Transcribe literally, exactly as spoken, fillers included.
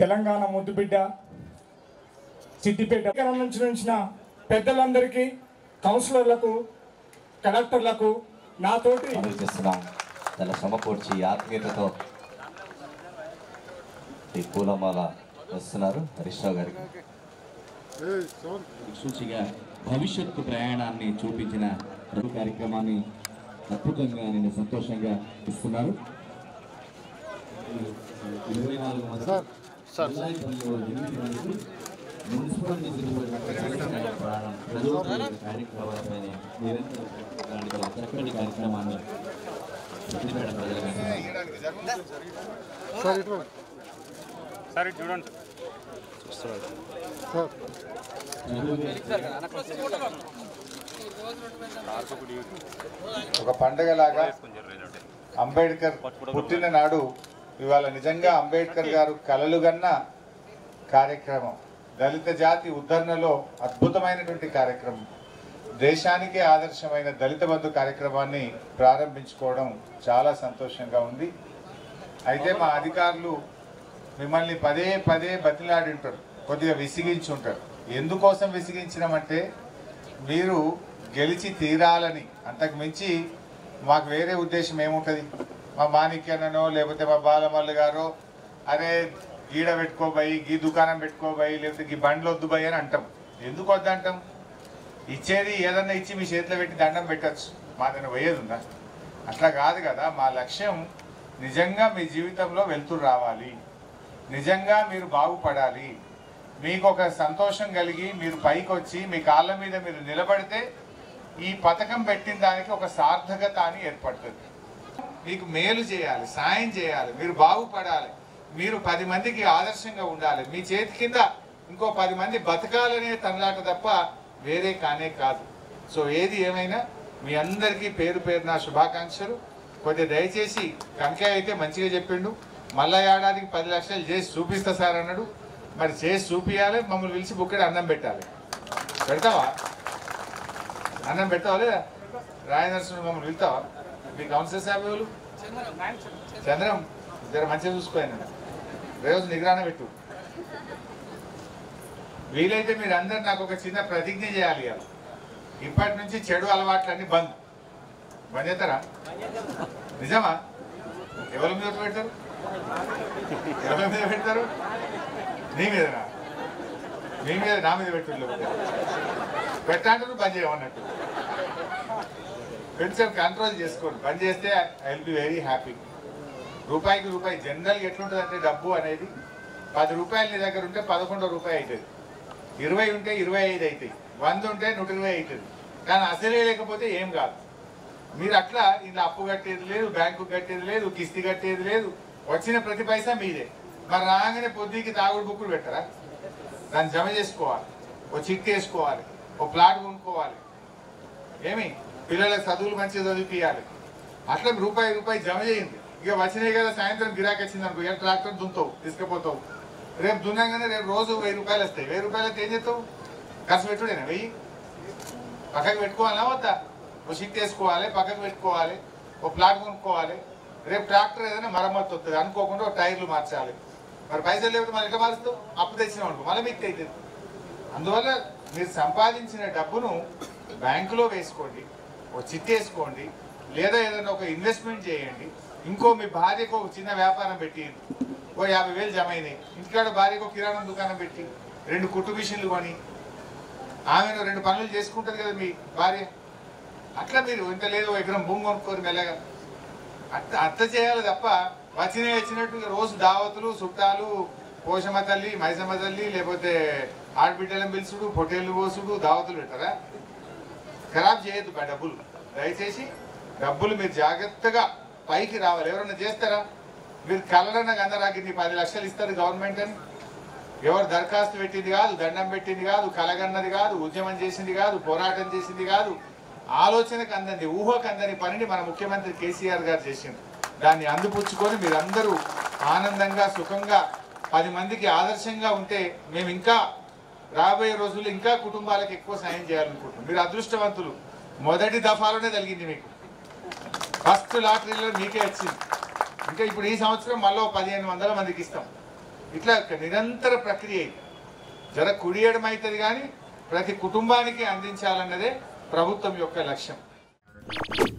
తెలంగాణ ముద్దుబిడ్డ సిద్దిపేట నుంచి వచ్చిన పెద్దలందరికీ కౌన్సిలర్లకు కలెక్టర్లకు నా తోటి చాలా సమకూర్చి ఆత్మీయతతో ఈ పూలమాల వస్తున్నారు హరీష్రావు గారికి సూచిగా భవిష్యత్తు ప్రయాణాన్ని చూపించిన రెండు కార్యక్రమాన్ని అద్భుతంగా నేను సంతోషంగా ఇస్తున్నారు సార్ మున్సిపల్ కార్యక్రమాన్ని సార్ చూడండి ఒక పండగలాగా అంబేద్కర్ పుట్టిన నాడు ఇవాళ నిజంగా అంబేద్కర్ గారు కలలుగన్న కార్యక్రమం దళిత జాతి ఉద్ధరణలో అద్భుతమైనటువంటి కార్యక్రమం దేశానికి ఆదర్శమైన దళిత బంధు కార్యక్రమాన్ని ప్రారంభించుకోవడం చాలా సంతోషంగా ఉంది. అయితే మా అధికారులు మిమ్మల్ని పదే పదే బతిలాడి ఉంటారు, కొద్దిగా విసిగించి ఉంటారు. ఎందుకోసం విసిగించినామంటే మీరు గెలిచి తీరాలని, అంతకు మించి మాకు వేరే ఉద్దేశం ఏముంటుంది? మా మాణిక్యనో లేకపోతే మా బాలమల్లు గారో అరే గీడ పెట్టుకోబోయి గీ దుకాణం పెట్టుకోబోయి లేకపోతే గీ బండ్లు వద్దుబోయి అని అంటాం. ఎందుకు వద్దంటాం? ఇచ్చేది ఏదన్నా ఇచ్చి మీ చేతిలో పెట్టి దండం పెట్టచ్చు, మా దాన్ని పోయేది ఉందా? అట్లా కాదు కదా. మా లక్ష్యం నిజంగా మీ జీవితంలో వెళ్తూ రావాలి, నిజంగా మీరు బాగుపడాలి, మీకు ఒక సంతోషం కలిగి మీరు పైకి వచ్చి మీ కాళ్ళ మీద మీరు నిలబడితే ఈ పథకం పెట్టిన దానికి ఒక సార్థకత అని ఏర్పడుతుంది. మీకు మేలు చేయాలి, సాయం చేయాలి, మీరు బాగుపడాలి, మీరు పది మందికి ఆదర్శంగా ఉండాలి, మీ చేతి కింద ఇంకో పది మంది బతకాలనే తనలాట తప్ప వేరే కానే కాదు. సో ఏది ఏమైనా మీ అందరికీ పేరు పేరు నా శుభాకాంక్షలు. కొద్దిగా దయచేసి కంకే అయితే మంచిగా చెప్పిండు, మళ్ళా ఏడాదికి పది లక్షలు చేసి చూపిస్తా సార్ అన్నాడు. మరి చేసి చూపించాలి, మమ్మల్ని పిలిచి బుక్కెడు అన్నం పెట్టాలి. పెడతావా? అన్నం పెట్టావా లేదా? రాయనర్సును మమ్మల్ని వెళ్తావా? మీ కౌన్సిలర్ సాబ్ ఎవరు? చంద్రం ఇద్దరు మంచిగా చూసుకోయాను, రోజు నిగ్రాన పెట్టు. వీలైతే మీరు అందరు నాకు ఒక చిన్న ప్రతిజ్ఞ చేయాలి. ఇప్పటి నుంచి చెడు అలవాట్లన్నీ బంద్. బంద్ చేస్తారా? నిజమా? ఎవరి మీద పెడతారు? ఎవరి మీద పెడతారు? నీ మీదనా? నీ మీద నా మీద పెట్టు. పెట్టాంటారు బంద్ చేయమన్నట్టు కొంచెం కంట్రోల్ చేసుకోండి. బంద్ చేస్తే I will be very happy. రూపాయికి రూపాయి జనరల్గా ఎట్లుంటుందంటే డబ్బు అనేది పది రూపాయలు నీ దగ్గర ఉంటే పదకొండో రూపాయి అవుతుంది, ఇరవై ఉంటే ఇరవై ఐదు అవుతాయి, వంద ఉంటే నూట ఇరవై అవుతుంది. కానీ అసలే లేకపోతే ఏం కాదు. మీరు అట్లా ఇలా అప్పు కట్టేది లేదు, బ్యాంకు కట్టేది లేదు, కిస్తి కట్టేది లేదు, వచ్చిన ప్రతి పైసా మీదే. మరి రాగానే పొద్దుకి తాగుడు బుక్కులు పెట్టరా? దాన్ని జమ చేసుకోవాలి, ఓ చిట్టు వేసుకోవాలి, ఓ ప్లాట్ కొనుక్కోవాలి, ఏమి పిల్లలకు చదువులు మంచిగా చదివిపియాలి. అట్లా రూపాయి రూపాయి జమ చేయండి. ఇక వచ్చినాయి కదా, సాయంత్రం గిరాకీ వచ్చింది అనుకో, ఇక ట్రాక్టర్ దుంతావు, తీసుకుపోతావు. రేపు దున్నగానే రేపు రోజు వెయ్యి రూపాయలు వస్తాయి. వెయ్యి రూపాయలు అయితే ఏం చేస్తావు? ఖర్చు పెట్టుడేనా? వెయ్యి పక్కకు పెట్టుకోవాలా వద్దా? ఓ షిట్ వేసుకోవాలి, పక్కకు పెట్టుకోవాలి, ఓ ప్లాట్ కొనుక్కోవాలి. రేపు ట్రాక్టర్ ఏదైనా మరమ్మత్తు వస్తుంది అనుకోకుండా ఒక టైర్లు మార్చాలి. మరి పైసలు లేకపోతే మళ్ళీ ఎట్లా మారుస్తావు? అప్పు తెచ్చినావు అనుకో, మళ్ళీ మిక్తి అవుతుంది. అందువల్ల మీరు సంపాదించిన డబ్బును బ్యాంకులో వేసుకోండి, ఓ చిట్ వేసుకోండి, లేదా ఏదైనా ఒక ఇన్వెస్ట్మెంట్ చేయండి. ఇంకో మీ భార్యకు ఒక చిన్న వ్యాపారం పెట్టి ఓ యాభై వేలు జమ అయినాయి, ఇంటికాడ భార్యకు కిరాణా దుకాణం పెట్టి రెండు కుట్టు మిషన్లు కొని ఆమెను రెండు పనులు చేసుకుంటుంది కదా మీ భార్య. అట్లా మీరు ఇంత లేదు ఎకరం భూమి కొనుక్కోరు మెల్లగా. అట్లా అట్లా చేయాలి తప్ప వచ్చిన వచ్చినట్టు రోజు దావతులు, చుట్టాలు, పోషమ్మ తల్లి, మైసమ్మ తల్లి, లేకపోతే ఆడబిడ్డలను పిలుచుడు, పొట్టేళ్ళు పోసుడు, దావతులు పెట్టారా? ఖరాబ్ చేయొద్దు ఆ డబ్బులు. దయచేసి డబ్బులు మీరు జాగ్రత్తగా పైకి రావాలి. ఎవరన్నా చేస్తారా? మీరు కలరన్న గందరాకి నీ పది లక్షలు ఇస్తారు గవర్నమెంట్ అని ఎవరు దరఖాస్తు పెట్టింది కాదు, దండం పెట్టింది కాదు, కలగన్నది కాదు, ఉద్యమం చేసింది కాదు, పోరాటం చేసింది కాదు, ఆలోచనకు అందంది, ఊహకు అందని పనిని మన ముఖ్యమంత్రి కేసీఆర్ గారు చేసింది. దాన్ని అందిపుచ్చుకొని మీరందరూ ఆనందంగా సుఖంగా పది మందికి ఆదర్శంగా ఉంటే మేము ఇంకా రాబోయే రోజుల్లో ఇంకా కుటుంబాలకు ఎక్కువ సాయం చేయాలనుకుంటున్నాం. మీరు అదృష్టవంతులు, మొదటి దఫాలోనే కలిగింది మీకు. ఫస్ట్ లాటరీలో మీకే వచ్చింది. ఇంకా ఇప్పుడు ఈ సంవత్సరం మళ్ళీ పదిహేను వందల మందికి ఇస్తాం. ఇట్లా నిరంతర ప్రక్రియ జర కుడియడం అవుతుంది కానీ ప్రతి కుటుంబానికి అందించాలన్నదే ప్రభుత్వం యొక్క లక్ష్యం.